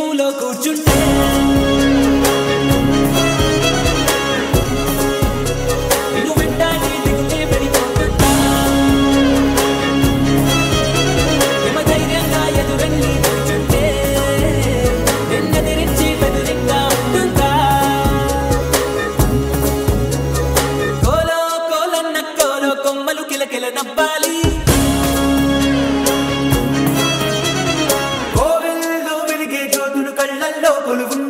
రూములో కూర్చుంటే All of them.